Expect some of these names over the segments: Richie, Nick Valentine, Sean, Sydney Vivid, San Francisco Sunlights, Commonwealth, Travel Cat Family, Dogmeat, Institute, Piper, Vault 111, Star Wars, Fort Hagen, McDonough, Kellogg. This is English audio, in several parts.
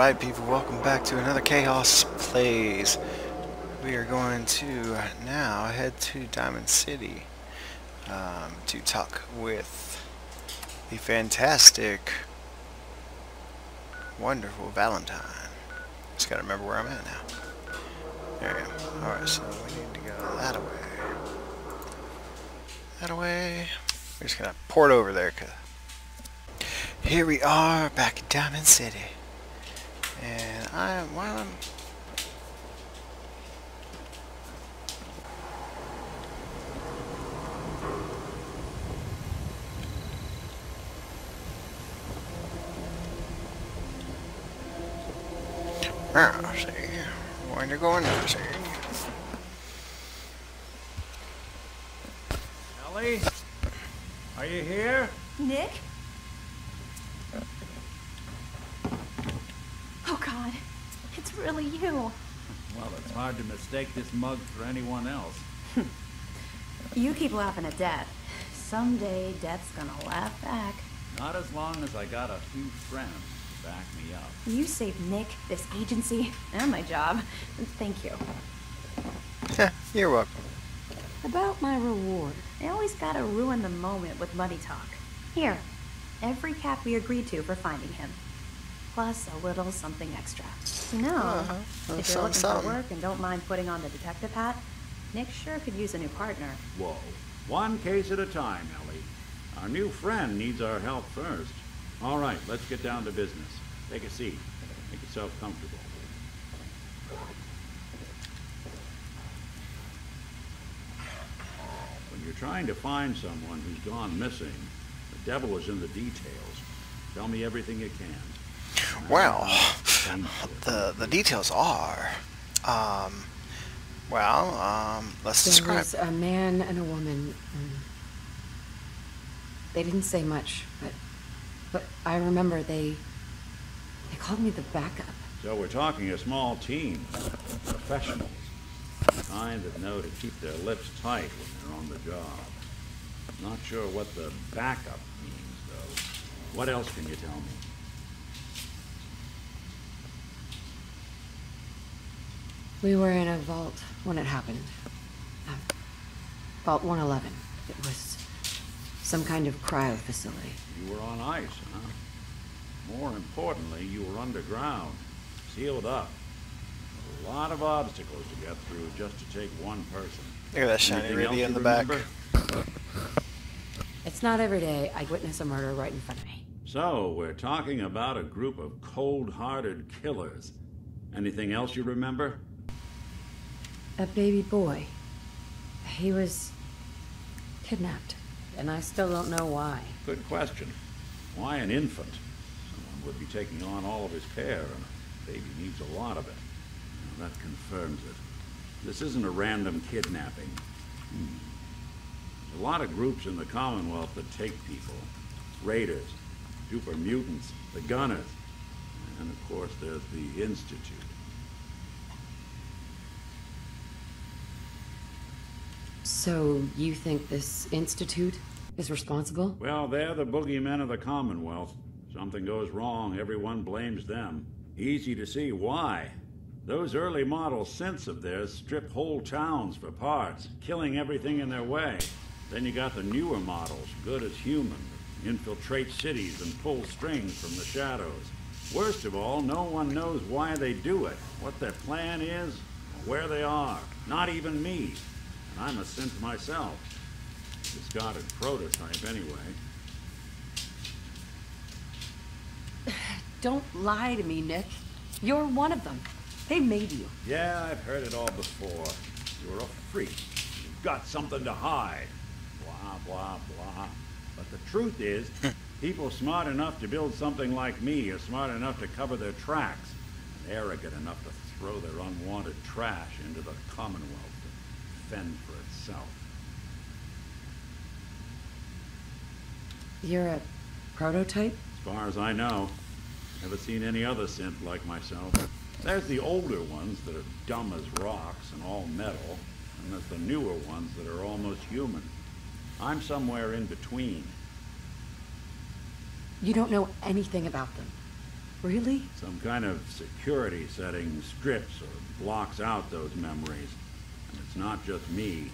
Alright people, welcome back to another Chaos Plays. We are going to now head to Diamond City to talk with the fantastic, wonderful Valentine. Just gotta remember where I'm at now. There we go. Alright, so we need to go that away. That away. We're just gonna port over there. Here we are back at Diamond City. And see, when you're going to see. Ellie, are you here? Nick? It's really you. Well, it's hard to mistake this mug for anyone else. You keep laughing at death. Someday, death's gonna laugh back. Not as long as I got a few friends to back me up. You saved Nick, this agency, and my job. Thank you. You're welcome. About my reward, I always gotta ruin the moment with money talk. Here, every cap we agreed to for finding him. Plus a little something extra. You know, if you're looking for work and don't mind putting on the detective hat, Nick sure could use a new partner. Whoa. One case at a time, Ellie. Our new friend needs our help first. All right, let's get down to business. Take a seat. Make yourself comfortable. When you're trying to find someone who's gone missing, the devil is in the details. Tell me everything you can. Well, the details are, let's describe. There was a man and a woman. And they didn't say much, but I remember they called me the backup. So we're talking a small team, professionals, the kind that know to keep their lips tight when they're on the job. Not sure what the backup means, though. What else can you tell me? We were in a vault when it happened. Vault 111. It was some kind of cryo facility. You were on ice, huh? More importantly, you were underground, sealed up. A lot of obstacles to get through just to take one person. Look at that shiny radio in the back. It's not every day I'd witness a murder right in front of me. So, we're talking about a group of cold-hearted killers. Anything else you remember? A baby boy. He was kidnapped, and I still don't know why. Good question. Why an infant? Someone would be taking on all of his care, and a baby needs a lot of it. Now, that confirms it. This isn't a random kidnapping. There's a lot of groups in the Commonwealth that take people. Raiders, super mutants, the gunners, and of course there's the Institute. So, you think this Institute is responsible? Well, they're the boogeymen of the Commonwealth. Something goes wrong, everyone blames them. Easy to see why. Those early model synths of theirs strip whole towns for parts, killing everything in their way. Then you got the newer models, good as human, infiltrate cities and pull strings from the shadows. Worst of all, no one knows why they do it, what their plan is, or where they are. Not even me. And I'm a synth myself. Discarded prototype, anyway. Don't lie to me, Nick. You're one of them. They made you. Yeah, I've heard it all before. You're a freak. You've got something to hide. Blah, blah, blah. But the truth is, people smart enough to build something like me are smart enough to cover their tracks, and arrogant enough to throw their unwanted trash into the Commonwealth. For itself. You're a prototype? As far as I know. Never seen any other synth like myself. There's the older ones that are dumb as rocks and all metal, and there's the newer ones that are almost human. I'm somewhere in between. You don't know anything about them. Really? Some kind of security setting strips or blocks out those memories. And it's not just me.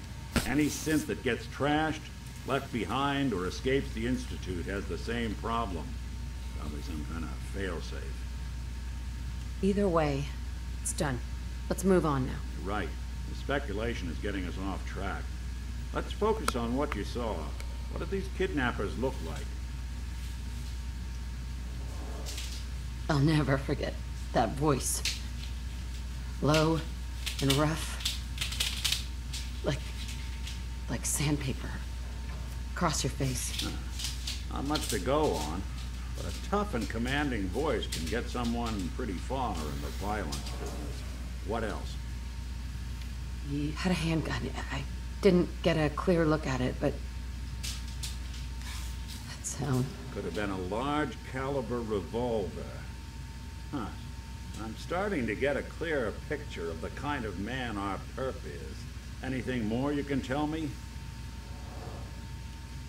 Any synth that gets trashed, left behind, or escapes the Institute has the same problem. Probably some kind of fail-safe. Either way, it's done. Let's move on now. You're right. The speculation is getting us off track. Let's focus on what you saw. What did these kidnappers look like? I'll never forget that voice. Low and rough. Like sandpaper. Across your face. Not much to go on, but a tough and commanding voice can get someone pretty far in the violence business. What else? He had a handgun. I didn't get a clear look at it, but that sound... Could have been a large caliber revolver. Huh. I'm starting to get a clearer picture of the kind of man our perp is. Anything more you can tell me?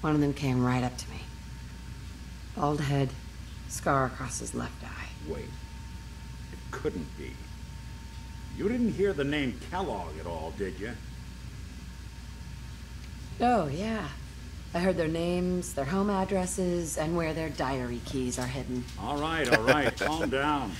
One of them came right up to me. Bald head, scar across his left eye. Wait. It couldn't be. You didn't hear the name Kellogg at all, did you? Oh, yeah. I heard their names, their home addresses, and where their diary keys are hidden. All right. Calm down.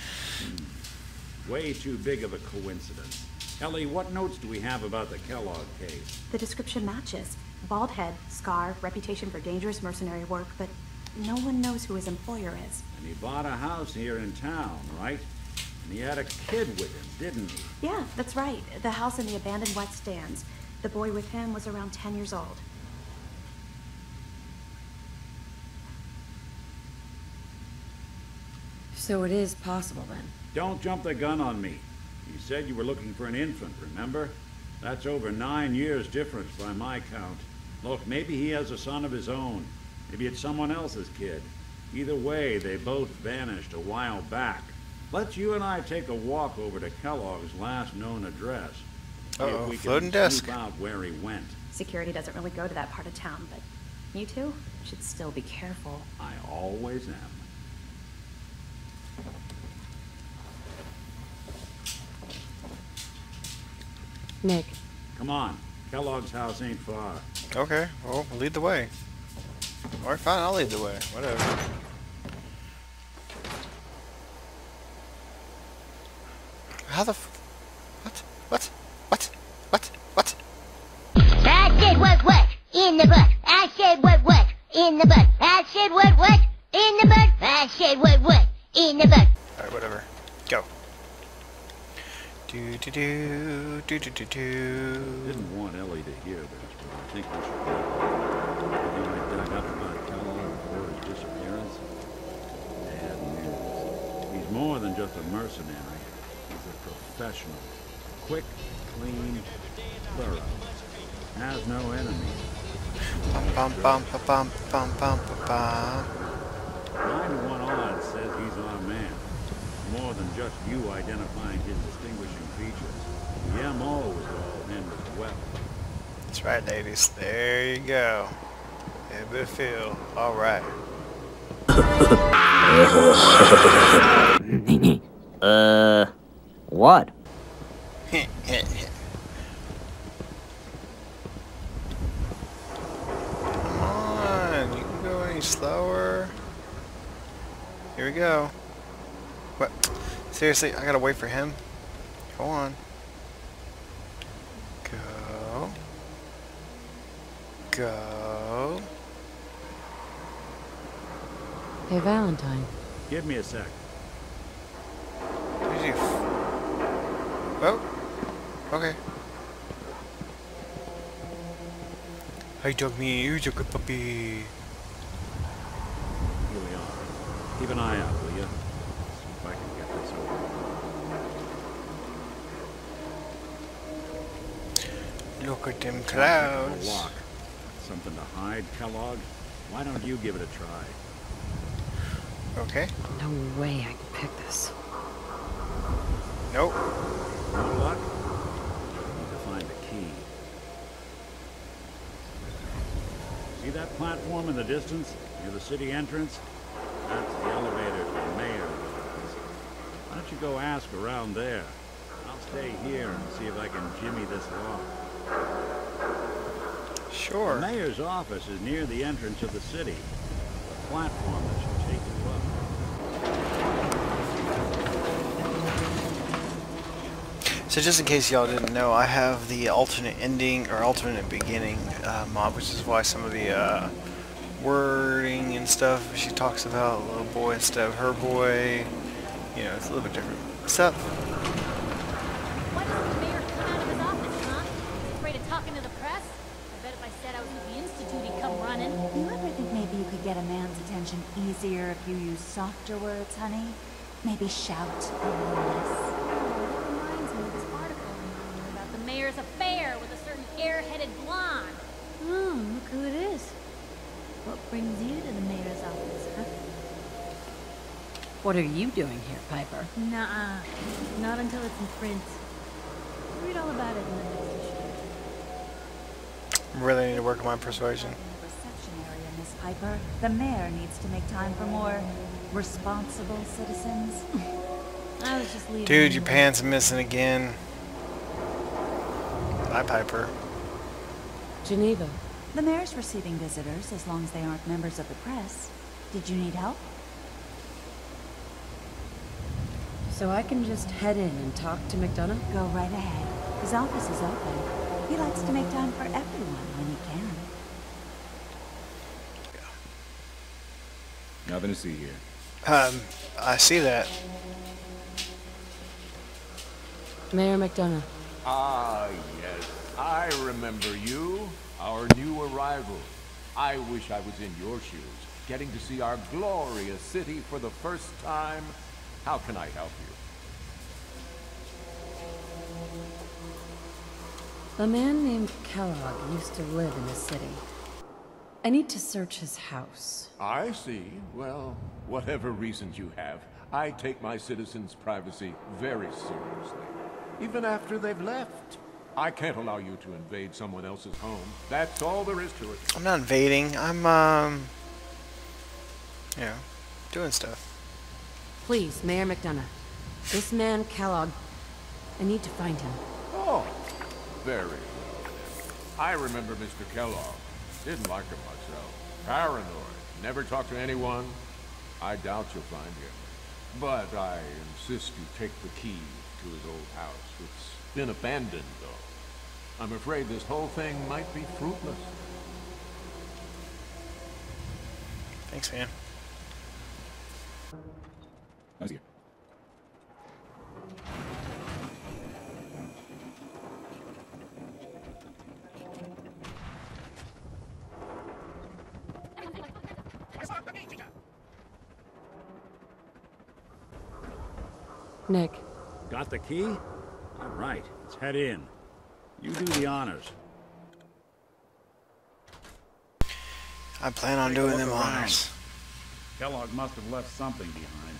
Way too big of a coincidence. Ellie, what notes do we have about the Kellogg case? The description matches. Bald head, scar, reputation for dangerous mercenary work, but no one knows who his employer is. And he bought a house here in town, right? And he had a kid with him, didn't he? Yeah, that's right. The house in the abandoned wet stands. The boy with him was around 10 years old. So it is possible, then. Don't jump the gun on me. You said you were looking for an infant, remember? That's over 9 years difference by my count. Look, maybe he has a son of his own. Maybe it's someone else's kid. Either way, they both vanished a while back. Let's you and I take a walk over to Kellogg's last known address. Uh-oh, floating desk. If we can scoop out where he went. Security doesn't really go to that part of town, but you two should still be careful. I always am. Nick. Come on. Kellogg's house ain't far. Okay, well, lead the way. Alright, fine, I'll lead the way. Whatever. How the f... What? I said what? In the butt. I said what? In the butt. I said what? In the butt. I said what? In the butt. Alright, whatever. Go. I didn't want Ellie to hear this, but I think we should go. You know, I dug up about Kellogg before his disappearance. Bad news. He's more than just a mercenary. He's a professional. Quick, clean, thorough. Has no enemies. Nine to one odds says he's our man. More than just you identifying his distinguishing features. The MO was all him as well. That's right, ladies. There you go. In midfield. All right. What? Come on, you can go any slower. Here we go. What? Seriously, I gotta wait for him? Hold on. Go. Go. Hey, Valentine. Give me a sec. Where's you? Oh. Okay. Hey, Dogmeat, you took a puppy. Here we are. Keep an eye out, will you? Look at them clouds. Something to hide, Kellogg? Why don't you give it a try? Okay. No way I can pick this. Nope. No luck? I need to find the key. See that platform in the distance? Near the city entrance? That's the elevator to the mayor's office. you go ask around there. I'll stay here and see if I can jimmy this along. Sure. The mayor's office is near the entrance of the city. The platform that should take you up. So just in case y'all didn't know, I have the alternate ending or alternate beginning mob, which is why some of the wording and stuff she talks about little boy instead of her boy. You know, it's a little bit different. What's up? What does the mayor come out of his office, huh? Afraid of talking to the press? I bet if I said I was with the Institute, he'd come running. You ever think maybe you could get a man's attention easier if you use softer words, honey? Maybe shout a little less. It reminds me of this article about the mayor's affair with a certain airheaded blonde. Oh, look who it is. What brings you to the mayor's office, huh? What are you doing here, Piper? Nuh-uh. Not until it's in print. Read all about it in the next issue. Really need to work on my persuasion. Reception area, Miss Piper. The mayor needs to make time for more responsible citizens. I was just leaving. Dude, your pants are missing again. Bye, Piper. Geneva. The mayor's receiving visitors, as long as they aren't members of the press. Did you need help? So I can just head in and talk to McDonough? Go right ahead. His office is open. He likes to make time for everyone when he can. Yeah. Nothing to see here. I see that. Mayor McDonough. Ah, yes. I remember you. Our new arrival. I wish I was in your shoes, getting to see our glorious city for the first time. How can I help you? A man named Kellogg used to live in the city. I need to search his house. I see. Well, whatever reasons you have, I take my citizens' privacy very seriously. Even after they've left. I can't allow you to invade someone else's home. That's all there is to it. I'm not invading. I'm, you know, doing stuff. Please, Mayor McDonough. This man, Kellogg, I need to find him. Oh, very well. I remember Mr. Kellogg. Didn't like him myself. Paranoid. Never talked to anyone. I doubt you'll find him. But I insist you take the key to his old house. It's been abandoned, though. I'm afraid this whole thing might be fruitless. Thanks, man. Nice here. Nick. Got the key? All right, let's head in. You do the honors. I plan on doing them honors. Kellogg must have left something behind.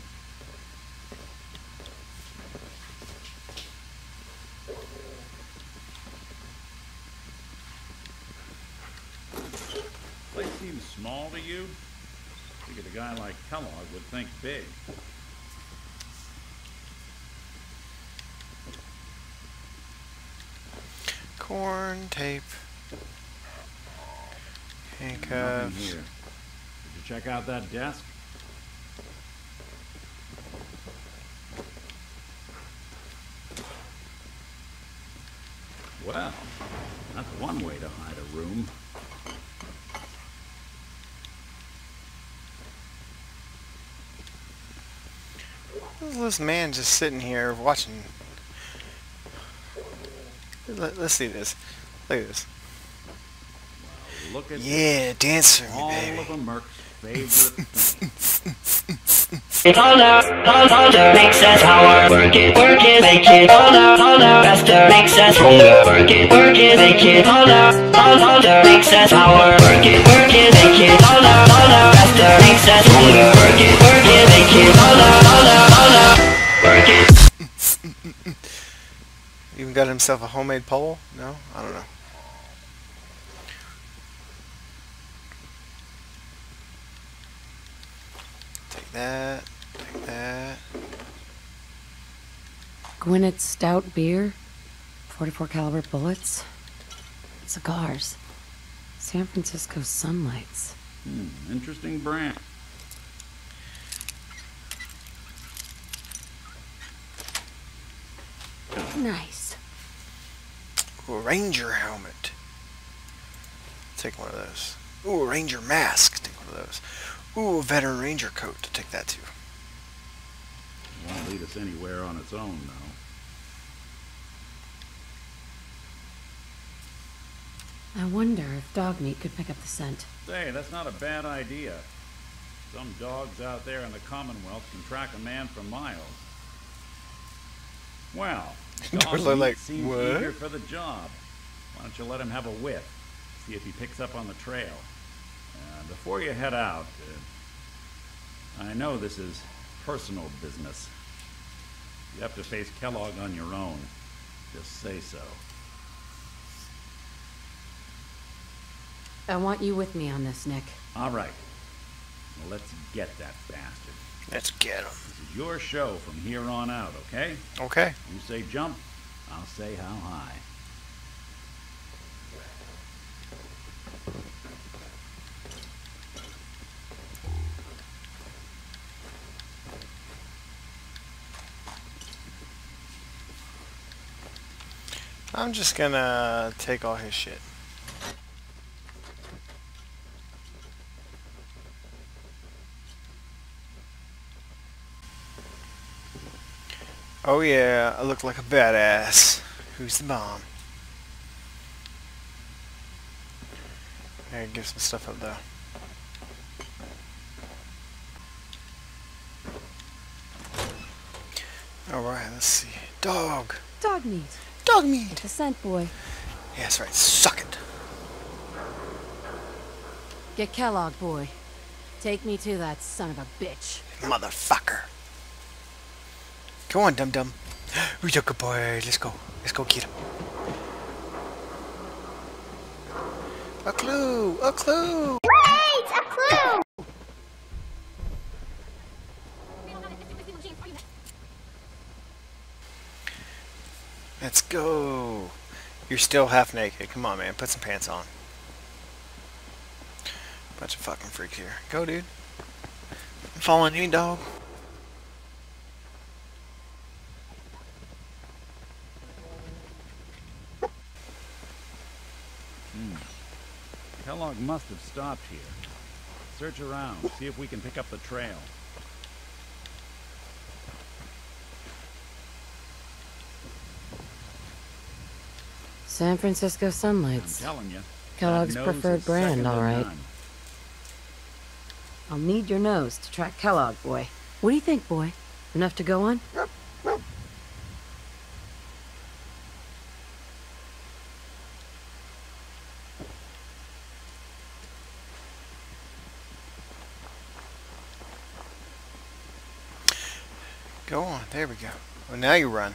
Place seems small to you? I figured a guy like Kellogg would think big. Corn tape. Handcuffs. Nothing here. Did you check out that desk? Well, that's one way to hide a room. This man just sitting here watching. Let's see this. Look at this. Well, look at yeah, dancer, baby. All of Merc's favorite thing. All the makes us our work it, make it. All the faster makes us stronger. Work it, make it. All the makes us our work it, make it. All the faster makes us stronger. Work it, make it. All the work it. Even got himself a homemade pole? No? I don't know. Take that. Take that. Gwinnett's stout beer, 44 caliber bullets, cigars, San Francisco Sunlights. Interesting brand. Nice. Ooh, Ranger helmet. Take one of those. Ooh, Ranger mask. Take one of those. Ooh, veteran Ranger coat. To take that too. It won't lead us anywhere on its own, though. I wonder if Dogmeat could pick up the scent. Hey, that's not a bad idea. Some dogs out there in the Commonwealth can track a man for miles. Well, Dogmeat seems eager for the job. Why don't you let him have a whiff? See if he picks up on the trail. Before you head out, I know this is personal business. You have to face Kellogg on your own. Just say so. I want you with me on this, Nick. All right. Well, let's get that bastard. Let's get him. This is your show from here on out, okay? Okay. You say jump, I'll say how high. I'm just gonna take all his shit. Oh yeah, I look like a badass. Who's the bomb? I gotta give some stuff up though. Alright, let's see. Dog! Dogmeat! Dogmeat! The scent boy. Yeah, that's right. Suck it! Get Kellogg, boy. Take me to that son of a bitch. Motherfucker. Come on, dum-dum. We took a boy. Let's go. Let's go get him. A clue! A clue! Wait! A clue! Let's go! You're still half naked. Come on, man. Put some pants on. Bunch of fucking freaks here. Go, dude. I'm following you, dog. Kellogg must have stopped here. Search around, see if we can pick up the trail. San Francisco Sunlights. I'm telling you, Kellogg's preferred brand, all right. I'll need your nose to track Kellogg, boy. What do you think, boy? Enough to go on? Go on, there we go. Well, now you run.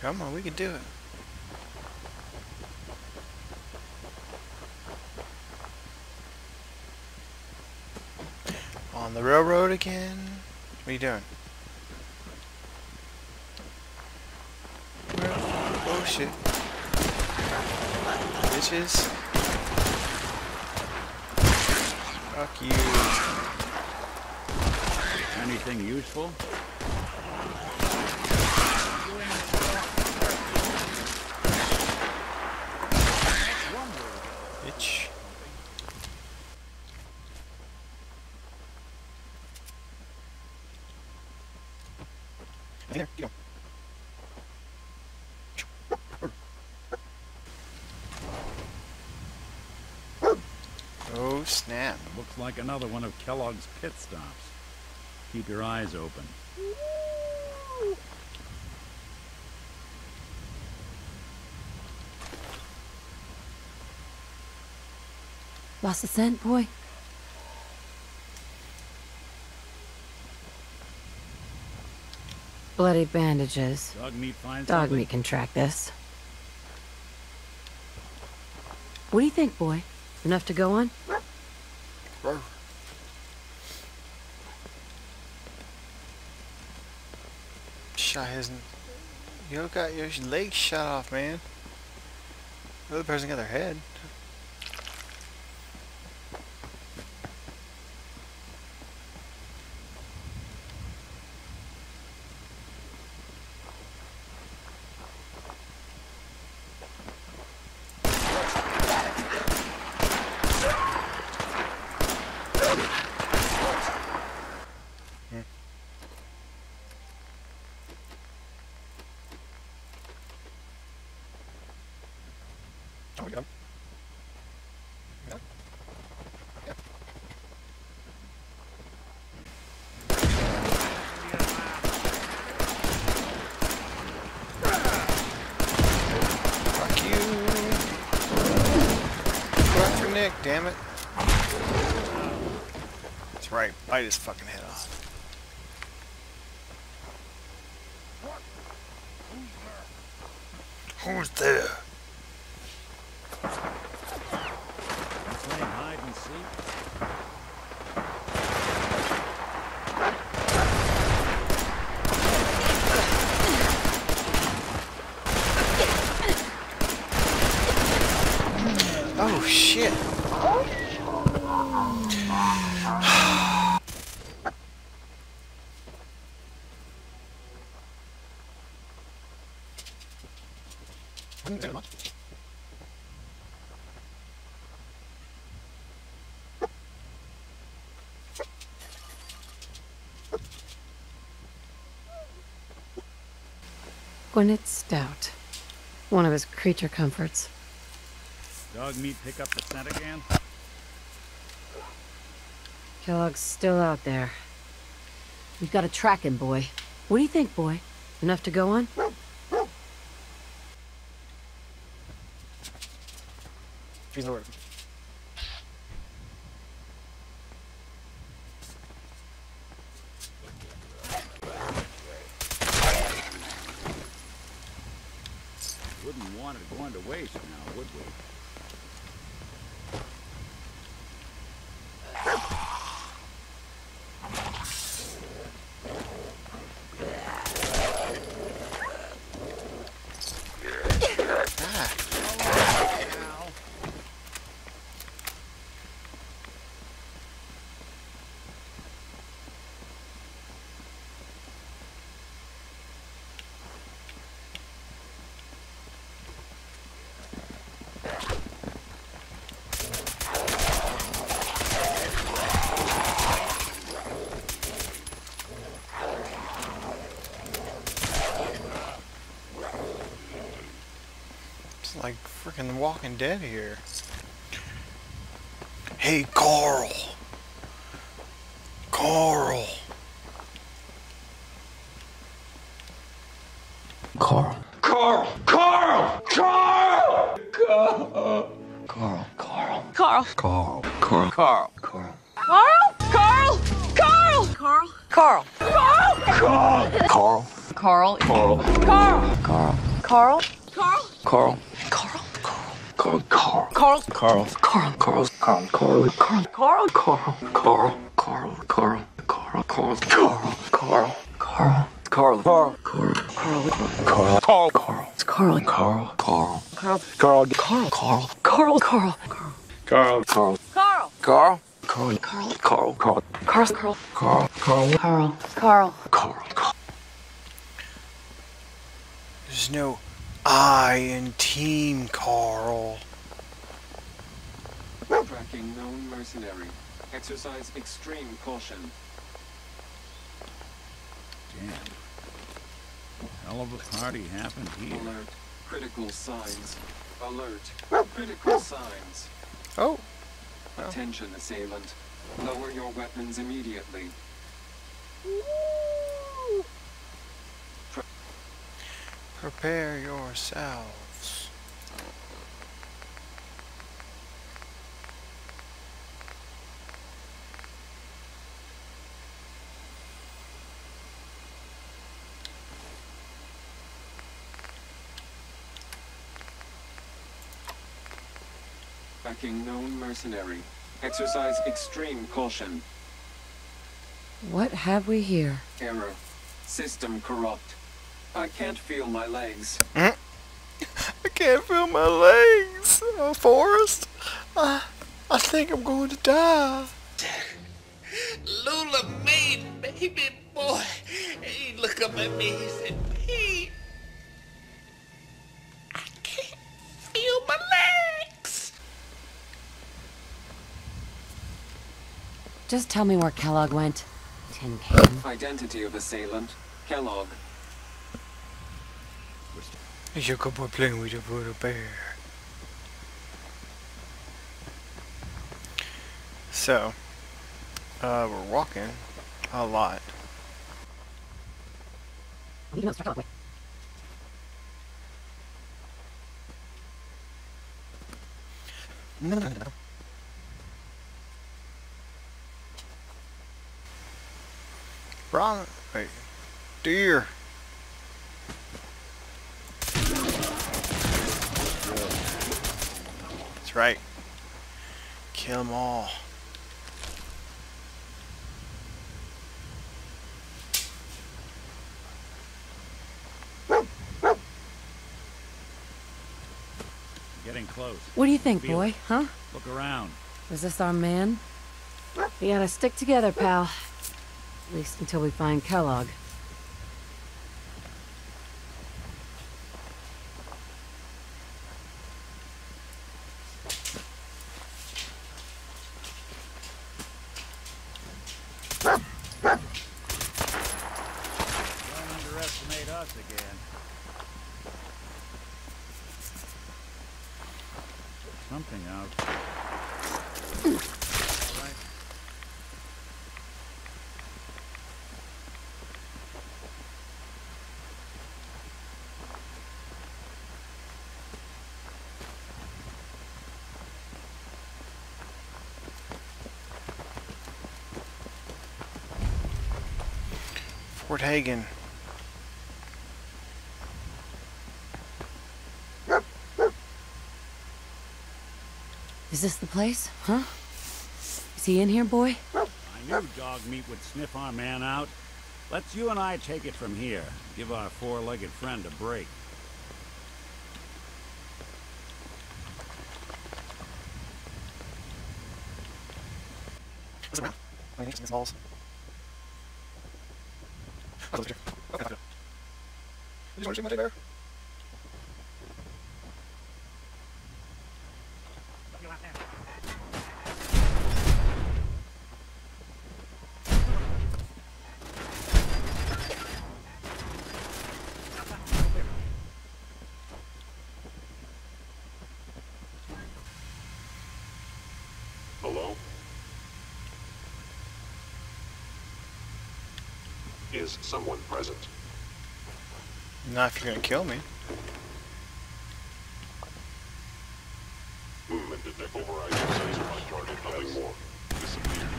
Come on, we can do it. On the railroad again. What are you doing? Oh shit. Bitches. Fuck you. Anything useful? Bitch. There you go. Oh snap. Looks like another one of Kellogg's pit stops. Keep your eyes open. Lost the scent, boy? Bloody bandages. Dogmeat can track this. What do you think, boy? Enough to go on? shot his... You got your leg shot off, man. The other person got their head. Damn it. That's right, bite his fucking head off. Who's there? Playing hide and seek? Oh shit. Gwynnett's stout. One of his creature comforts. Dogmeat pick up the scent again? Kellogg's still out there. We've got to track him, boy. What do you think, boy? Enough to go on? He's the word. Wouldn't want it going to waste now, would we? Freaking Walking Dead here. Hey, Carl. Carl. There's no I in team, Carl. Tracking known mercenary. Exercise extreme caution. Damn. Hell of a party happened here. Alert. Critical signs. Alert. Critical signs. Oh. Well. Attention, assailant. Lower your weapons immediately. Woo. Prepare yourselves. Tracking known mercenary. Exercise extreme caution. What have we here? Error. System corrupt. I can't feel my legs. I can't feel my legs, Forrest. I think I'm going to die. Lula made baby boy. And he looked up at me, he said, Pete, I can't feel my legs. Just tell me where Kellogg went. Tin can. Identity of assailant, Kellogg. It's your good boy playing with a brutal bear. So, we're walking a lot. No. Wrong. Wait. Deer. That's right. Kill them all. Getting close. What do you think, boy? Huh? Look around. Was this our man? We gotta stick together, pal. At least until we find Kellogg. Don't underestimate us again. Something out. All right. Fort Hagen. Is this the place? Huh? Is he in here, boy? I knew Dogmeat would sniff our man out. Let's you and I take it from here. Give our four-legged friend a break. Hello? Is someone present? Not if you're gonna kill me. Movement to deck over ice sensor on target, nothing more. Disappeared.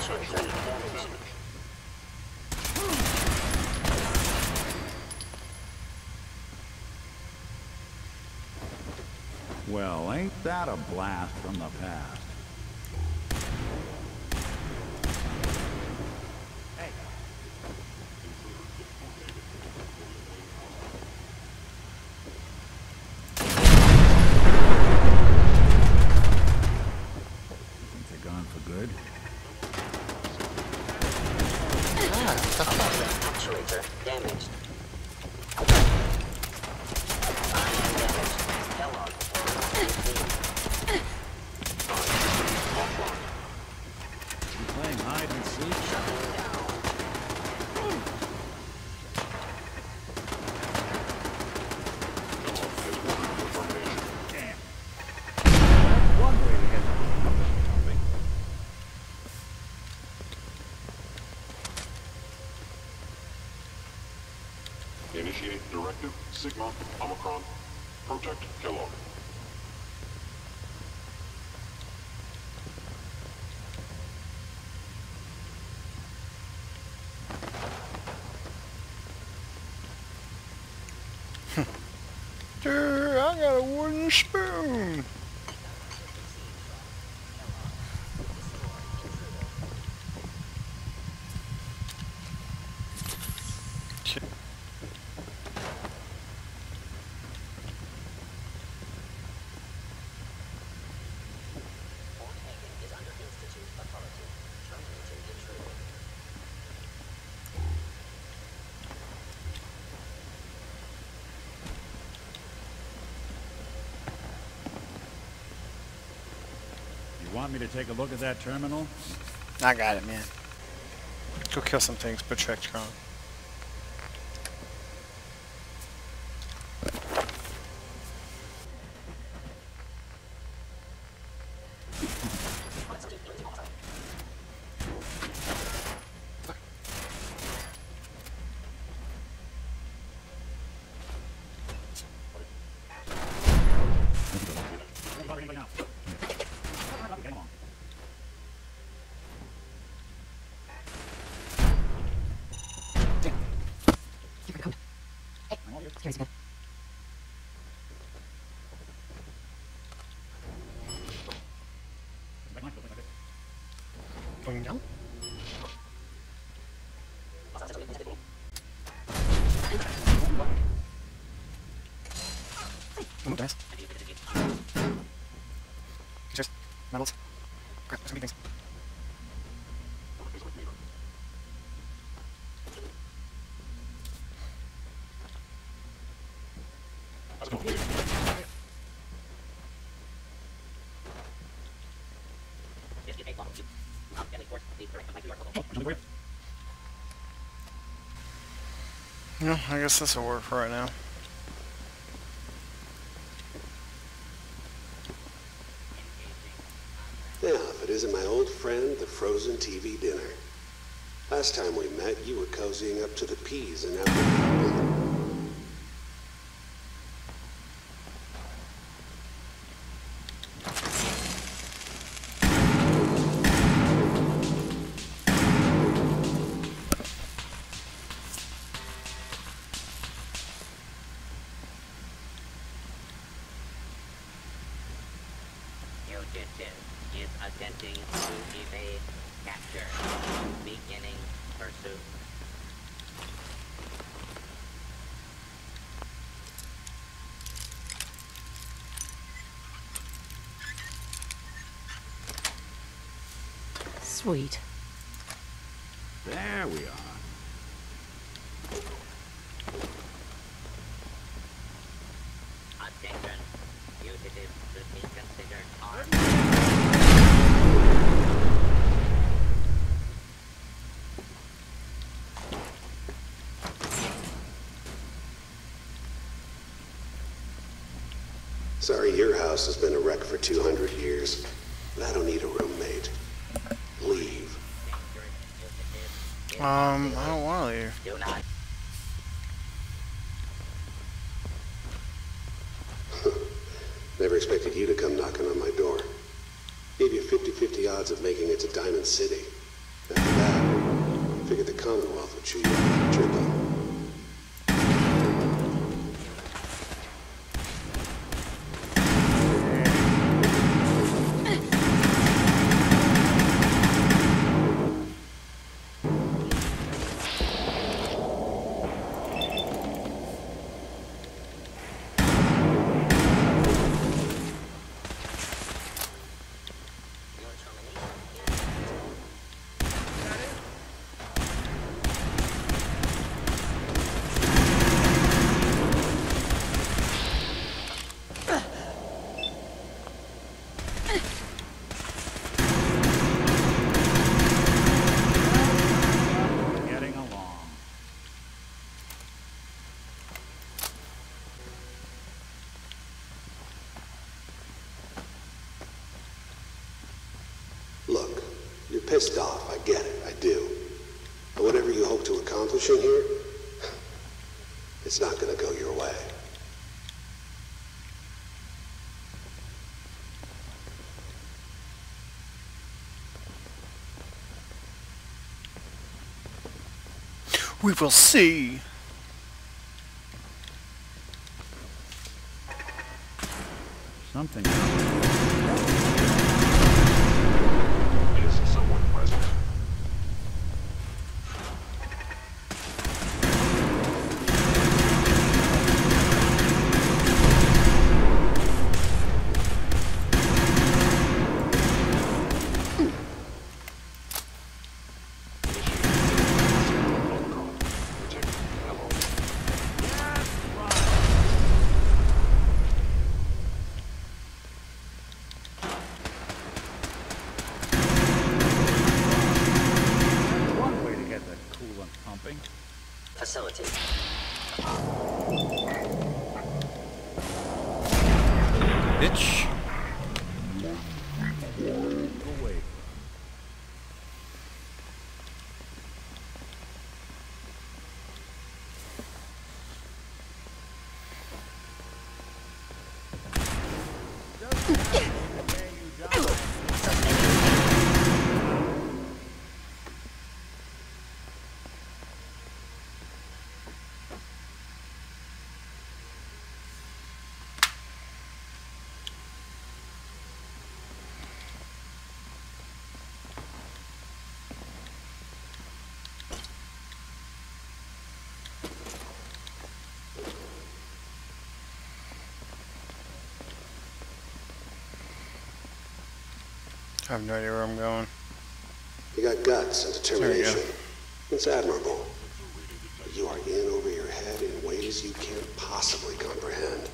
Sexually informed damage. Well, ain't that a blast from the past? Hey. You think they're gone for good? Damaged. Initiate directive, Sigma, Omicron, protect Kellogg. Dude, I got a wooden spoon. You want me to take a look at that terminal? I got it, man. Go kill some things, but check Sean. Metals. Crap, there's so many things. Yeah, I guess this will work for right now. Visit my old friend, the frozen TV dinner. Last time we met, you were cozying up to the peas and apple. Sweet. There we are. Attention. Fugitives should be considered armed. Sorry, your house has been a wreck for 200 years. I don't need a roommate. I don't want to leave. Never expected you to come knocking on my door. Gave you 50-50 odds of making it to Diamond City. After that, figured the Commonwealth would shoot you out for tripping. Pissed off, I get it, I do. But whatever you hope to accomplish in here, it's not gonna go your way. We will see. Something. facility. Bitch. I have no idea where I'm going. You got guts and determination. It's admirable. But you are in over your head in ways you can't possibly comprehend.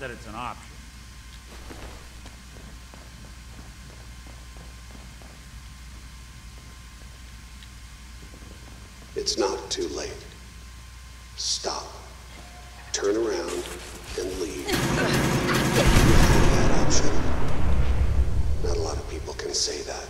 That it's an option. It's not too late. Stop. Turn around and leave. You have that option. Not a lot of people can say that.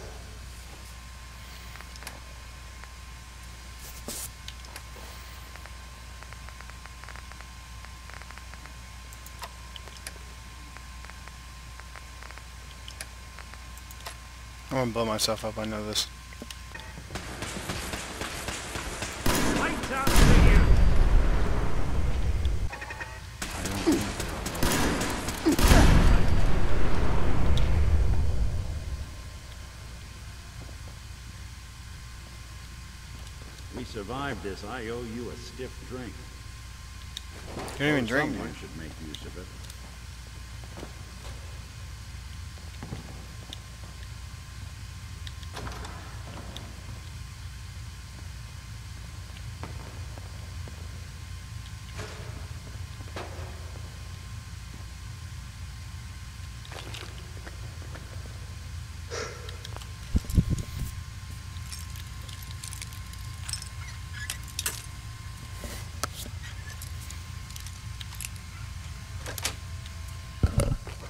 I'm gonna blow myself up, I know this. Lights out for you. We survived this, I owe you a stiff drink. You don't even drink. Someone should make use of it.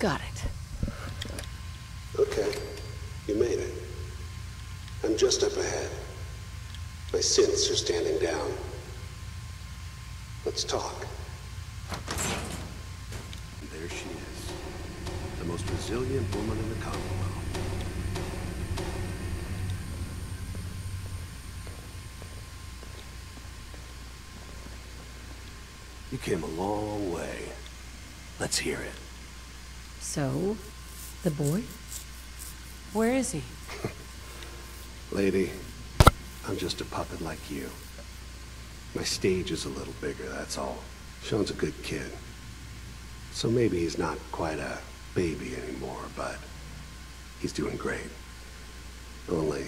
Got it. Okay. You made it. I'm just up ahead. My synths are standing down. Let's talk. And there she is. The most resilient woman in the Commonwealth. You came a long way. Let's hear it. So, the boy? Where is he? Lady, I'm just a puppet like you. My stage is a little bigger, that's all. Sean's a good kid. So maybe he's not quite a baby anymore, but he's doing great. Only,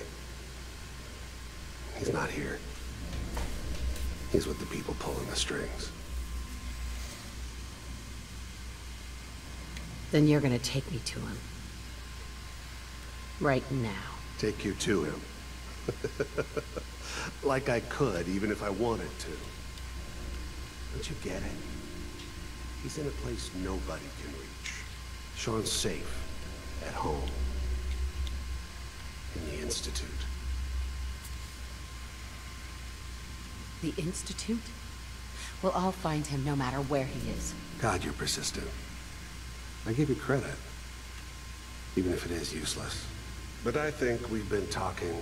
he's not here. He's with the people pulling the strings. Then you're gonna take me to him. Right now. Take you to him. Like I could, even if I wanted to. Don't you get it? He's in a place nobody can reach. Sean's safe. At home. In the Institute. The Institute? Well, I'll find him no matter where he is. God, you're persistent. I give you credit, even if it is useless. But I think we've been talking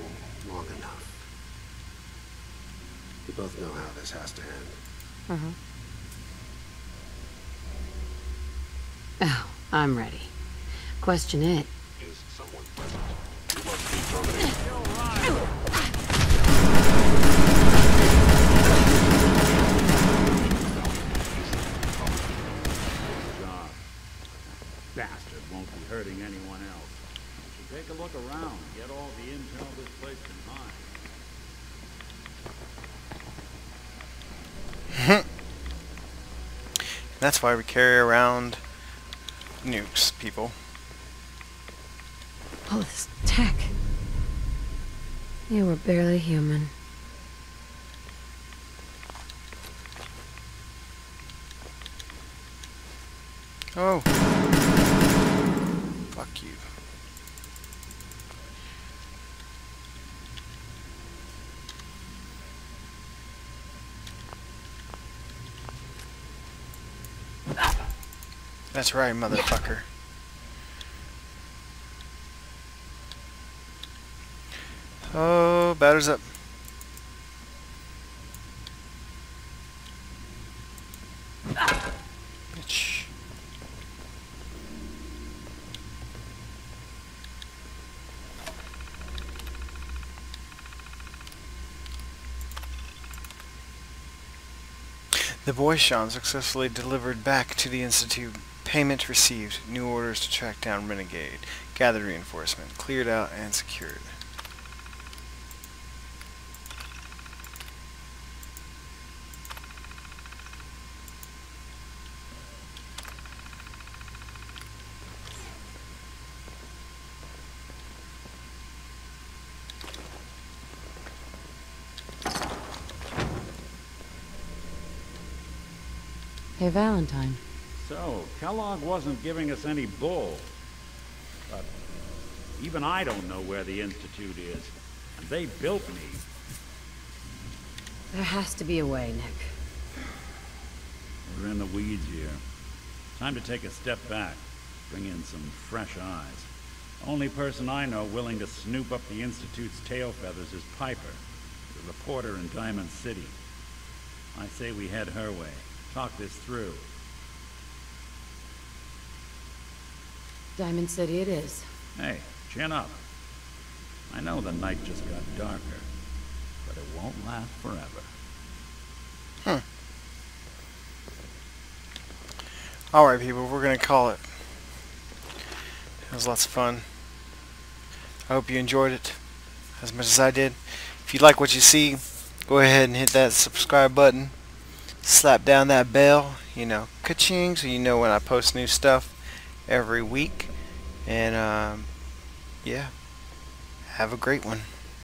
long enough. We both know how this has to end. Uh-huh. Oh, I'm ready. Question it. Is someone present? You must be terminated. bastard won't be hurting anyone else. You should take a look around and get all the intel this place can hide. That's why we carry around nukes, people. All this tech. You were barely human. Oh. Fuck you. That's right, motherfucker. Oh, batter's up. Bitch. The boy Sean successfully delivered back to the Institute. Payment received. New orders to track down Renegade. Gathered reinforcement. Cleared out and secured. Hey, Valentine. So, Kellogg wasn't giving us any bull. But even I don't know where the Institute is. And they built me. There has to be a way, Nick. We're in the weeds here. Time to take a step back. Bring in some fresh eyes. The only person I know willing to snoop up the Institute's tail feathers is Piper, the reporter in Diamond City. I say we head her way. Talk this through. Diamond City it is. Hey, chin up. I know the night just got darker, but it won't last forever. Huh. Alright, people, we're gonna call it. It was lots of fun. I hope you enjoyed it as much as I did. If you like what you see, go ahead and hit that subscribe button. Slap down that bell, you know, ka-ching, so you know when I post new stuff every week, and yeah, have a great one.